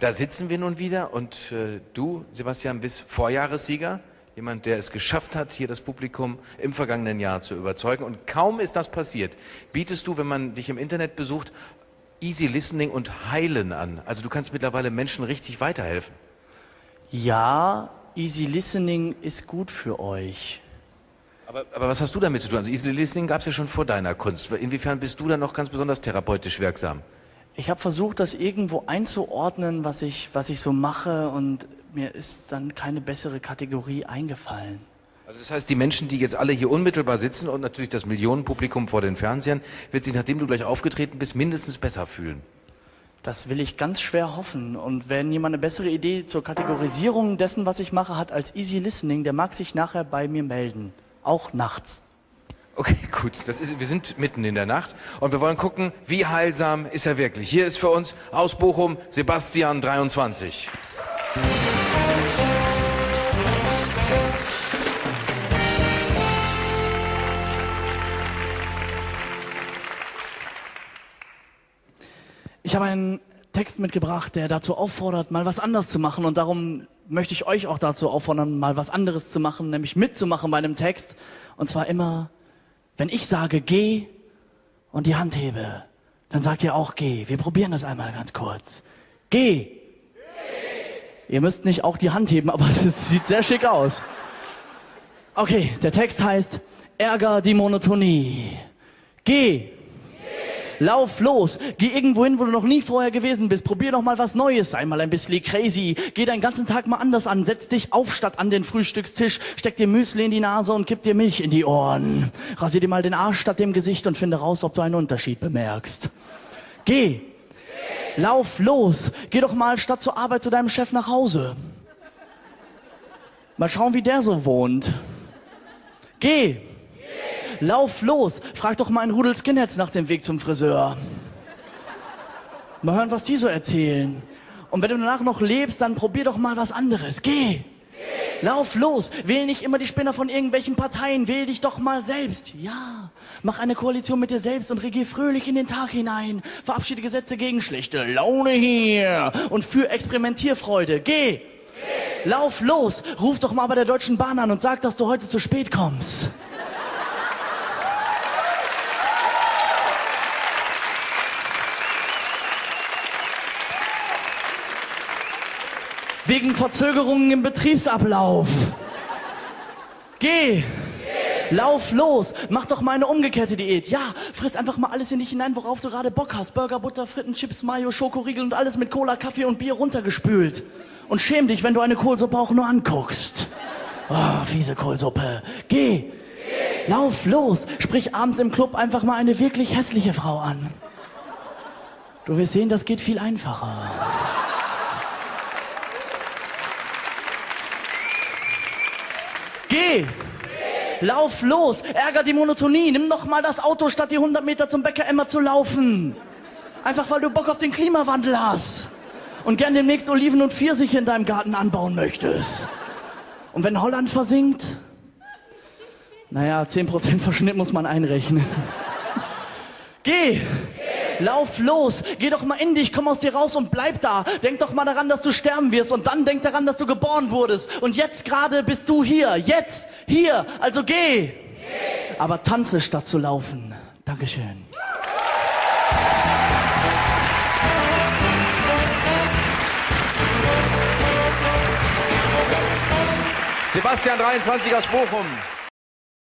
da sitzen wir nun wieder und du, Sebastian, bist Vorjahressieger, jemand, der es geschafft hat, hier das Publikum im vergangenen Jahr zu überzeugen. Und kaum ist das passiert, bietest du, wenn man dich im Internet besucht, Easy Listening und Heilen an. Also du kannst mittlerweile Menschen richtig weiterhelfen. Ja, Easy Listening ist gut für euch. Aber was hast du damit zu tun? Also Easy Listening gab es ja schon vor deiner Kunst. Inwiefern bist du dann noch ganz besonders therapeutisch wirksam? Ich habe versucht, das irgendwo einzuordnen, was ich so mache, und mir ist dann keine bessere Kategorie eingefallen. Also das heißt, die Menschen, die jetzt alle hier unmittelbar sitzen und natürlich das Millionenpublikum vor den Fernsehern, wird sich, nachdem du gleich aufgetreten bist, mindestens besser fühlen. Das will ich ganz schwer hoffen. Und wenn jemand eine bessere Idee zur Kategorisierung dessen, was ich mache, hat als Easy Listening, der mag sich nachher bei mir melden. Auch nachts. Okay, gut. Wir sind mitten in der Nacht und wir wollen gucken, wie heilsam ist er wirklich. Hier ist für uns aus Bochum Sebastian 23. Ich habe einen Text mitgebracht, der dazu auffordert, mal was anderes zu machen, und darum möchte ich euch auch dazu auffordern, mal was anderes zu machen, nämlich mitzumachen bei einem Text, und zwar immer, wenn ich sage, geh, und die Hand hebe, dann sagt ihr auch, geh. Wir probieren das einmal ganz kurz. Geh! Ihr müsst nicht auch die Hand heben, aber es sieht sehr schick aus. Okay, der Text heißt, ärger die Monotonie. Geh! Lauf los, geh irgendwo hin, wo du noch nie vorher gewesen bist, probier doch mal was Neues, sei mal ein bisschen crazy, geh deinen ganzen Tag mal anders an, setz dich auf statt an den Frühstückstisch, steck dir Müsli in die Nase und kipp dir Milch in die Ohren, rasier dir mal den Arsch statt dem Gesicht und finde raus, ob du einen Unterschied bemerkst. Geh, lauf los, geh doch mal statt zur Arbeit zu deinem Chef nach Hause. Mal schauen, wie der so wohnt. Geh. Lauf los, frag doch mal einen Rudel Skinheads nach dem Weg zum Friseur. Mal hören, was die so erzählen. Und wenn du danach noch lebst, dann probier doch mal was anderes. Geh! Lauf los, wähl nicht immer die Spinner von irgendwelchen Parteien, wähl dich doch mal selbst. Ja, mach eine Koalition mit dir selbst und regier fröhlich in den Tag hinein. Verabschiede Gesetze gegen schlechte Laune hier und für Experimentierfreude. Geh! Lauf los, ruf doch mal bei der Deutschen Bahn an und sag, dass du heute zu spät kommst. Wegen Verzögerungen im Betriebsablauf. Geh! Lauf los! Mach doch mal eine umgekehrte Diät. Ja, friss einfach mal alles in dich hinein, worauf du gerade Bock hast. Burger, Butter, Fritten, Chips, Mayo, Schokoriegel und alles mit Cola, Kaffee und Bier runtergespült. Und schäm dich, wenn du eine Kohlsuppe auch nur anguckst. Oh, fiese Kohlsuppe. Geh! Lauf los! Sprich abends im Club einfach mal eine wirklich hässliche Frau an. Du wirst sehen, das geht viel einfacher. Geh! Lauf los! Ärger die Monotonie! Nimm doch mal das Auto, statt die 100 Meter zum Bäcker Emma zu laufen! Einfach weil du Bock auf den Klimawandel hast! Und gern demnächst Oliven und Pfirsiche in deinem Garten anbauen möchtest! Und wenn Holland versinkt? Naja, 10% Verschnitt muss man einrechnen. Geh! Lauf los, geh doch mal in dich, komm aus dir raus und bleib da. Denk doch mal daran, dass du sterben wirst, und dann denk daran, dass du geboren wurdest. Und jetzt gerade bist du hier, jetzt, hier, also geh. Aber tanze statt zu laufen. Dankeschön. Sebastian 23 aus Bochum.